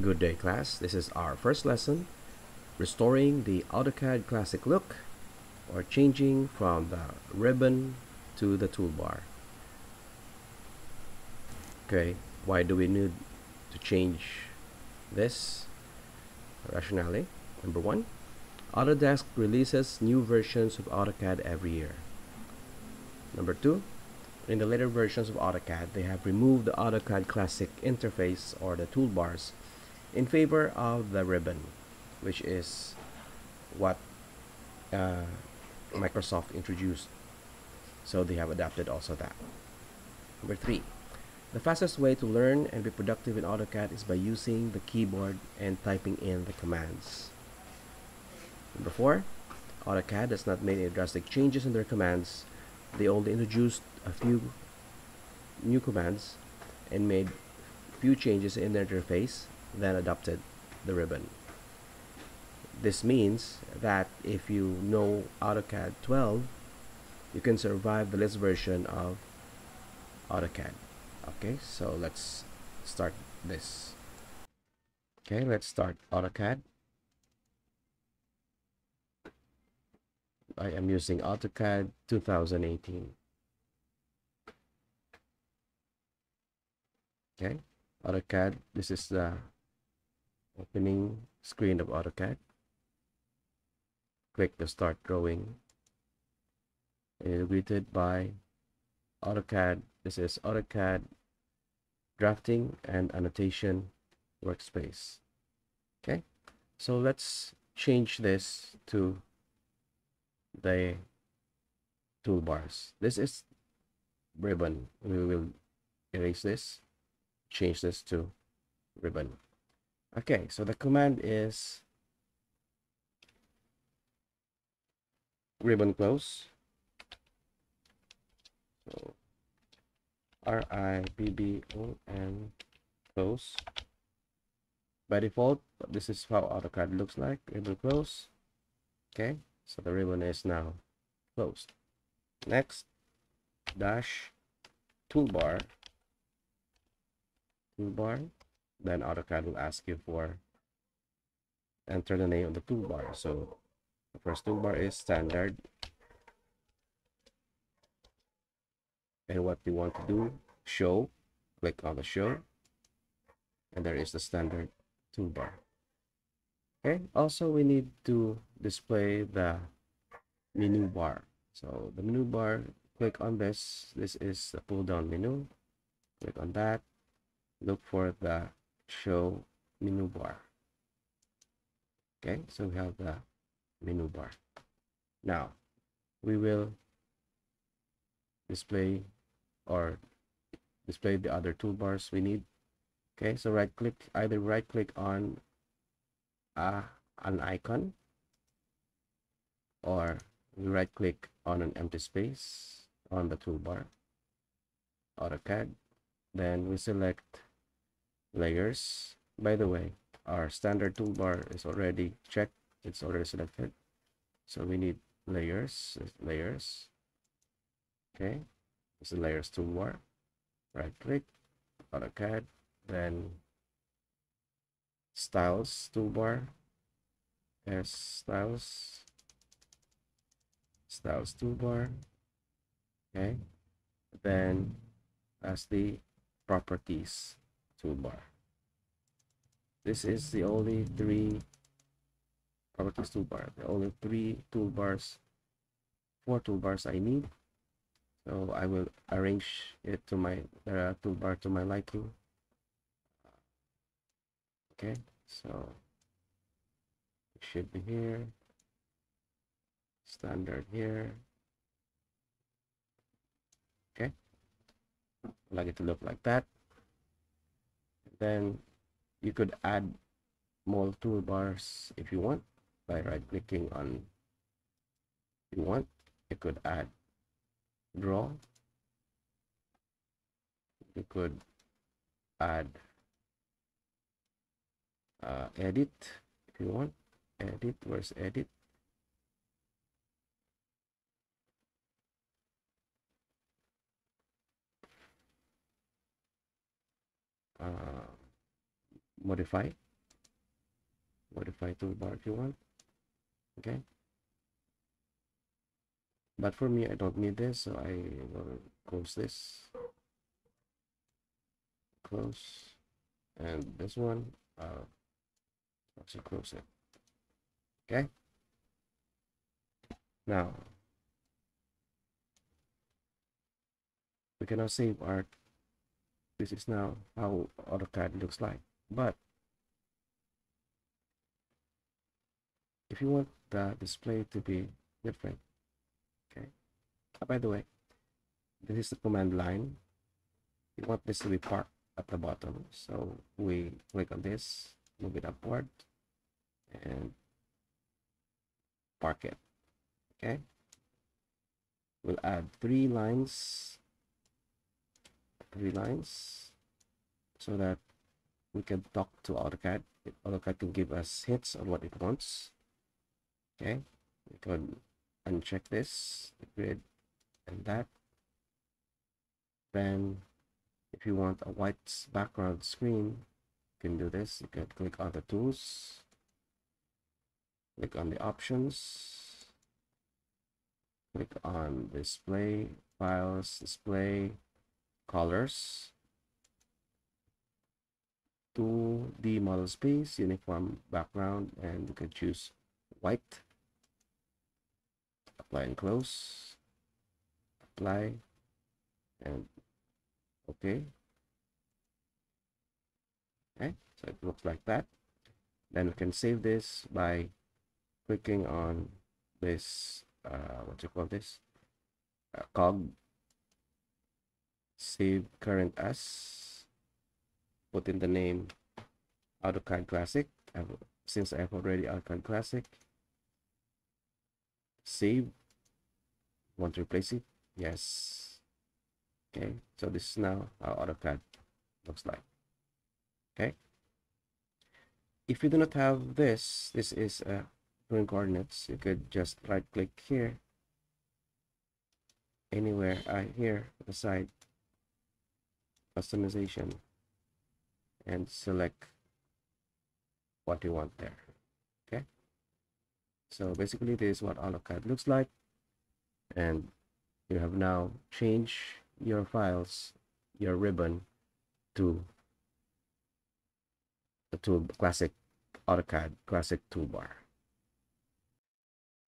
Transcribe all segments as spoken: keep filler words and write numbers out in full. Good day, class. This is our first lesson, restoring the AutoCAD classic look or changing from the ribbon to the toolbar. Okay, why do we need to change this? Rationale. Number one, Autodesk releases new versions of AutoCAD every year. Number two, in the later versions of AutoCAD, they have removed the AutoCAD classic interface or the toolbars in favor of the ribbon, which is what uh, Microsoft introduced, so they have adapted also that. Number three, the fastest way to learn and be productive in AutoCAD is by using the keyboard and typing in the commands. Number four, AutoCAD has not made any drastic changes in their commands. They only introduced a few new commands and made few changes in their interface, then adopted the ribbon. This means that if you know AutoCAD twelve, you can survive the latest version of AutoCAD. Okay, so let's start this. Okay, let's start AutoCAD. I am using AutoCAD twenty eighteen. Okay, AutoCAD, this is the opening screen of AutoCAD. Click to start drawing. Greeted by AutoCAD. This is AutoCAD drafting and annotation workspace. Okay, so let's change this to the toolbars. This is ribbon. We will erase this, change this to ribbon. Okay, so the command is ribbon close. So R I B B O N close. By default, this is how AutoCAD looks like. Ribbon close. Okay, so the ribbon is now closed. Next, dash toolbar. Toolbar. Then AutoCAD will ask you for enter the name of the toolbar. So the first toolbar is standard. And what you want to do, show, click on the show, and there is the standard toolbar. Okay, also we need to display the menu bar. So the menu bar, click on this. This is the pull down menu. Click on that. Look for the show menu bar. Okay, so we have the menu bar. Now we will display or display the other toolbars we need. Okay, so right click, either right click on a, an icon, or we right click on an empty space on the toolbar AutoCAD. Then we select layers. By the way, our standard toolbar is already checked, it's already selected, so we need layers. Layers okay, it's the layers toolbar. Right click, AutoCAD, then styles toolbar. There's styles, styles toolbar. Okay, then as the properties toolbar. This is the only three properties toolbar, the only three toolbars, four toolbars I need. So I will arrange it to my uh, toolbar to my liking. Okay, so it should be here, standard here. Okay, I like it to look like that. Then you could add more toolbars if you want by right clicking on. If you want, you could add draw, you could add uh, edit if you want. Edit, where's edit? Uh, modify, modify toolbar if you want. Okay, but for me I don't need this, so I will close this, close, and this one uh also close it. Okay, now we can now save our. This is now how AutoCAD looks like. But if you want the display to be different, okay. Oh, by the way, this is the command line. You want this to be parked at the bottom, so we click on this, move it upward, and park it. Okay. We'll add three lines. Three lines so that we can talk to AutoCAD. AutoCAD can give us hints on what it wants. Okay, we can uncheck this, the grid, and that. Then, if you want a white background screen, you can do this. You can click on the tools, click on the options, click on display, files, display, colors, two D model space, uniform background, and you can choose white, apply and close, apply, and okay. Okay, so it looks like that. Then we can save this by clicking on this, uh, what do you call this, uh, cog. Save current as, put in the name AutoCAD Classic. I've, since I have already AutoCAD Classic, save. Want to replace it? Yes. Okay, so this is now how AutoCAD looks like. Okay, if you do not have this, this is a uh, current coordinates, you could just right click here, anywhere uh, here the side, customization, and select what you want there. Okay, so basically this is what AutoCAD looks like, and you have now changed your files, your ribbon, to the tool classic AutoCAD Classic toolbar.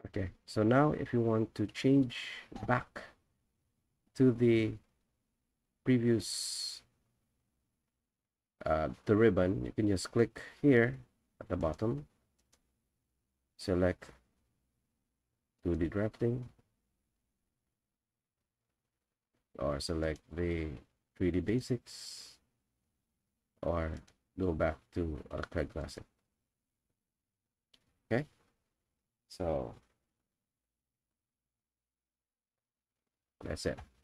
Okay, so now if you want to change back to the previous uh, the ribbon, you can just click here at the bottom, select two D drafting, or select the three D basics, or go back to AutoCAD Classic. Okay, so that's it.